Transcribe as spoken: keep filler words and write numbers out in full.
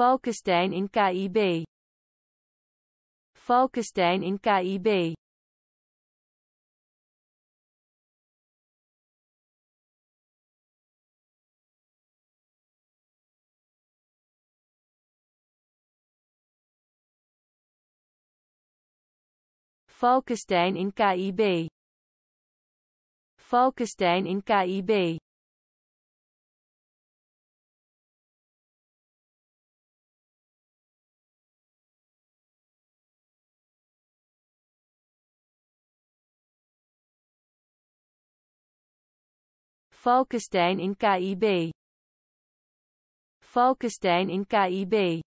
Falkenstein in K I B. Falkenstein in K I B. Falkenstein in K I B. Falkenstein in K I B. Falkenstein in K I B. Falkenstein in K I B.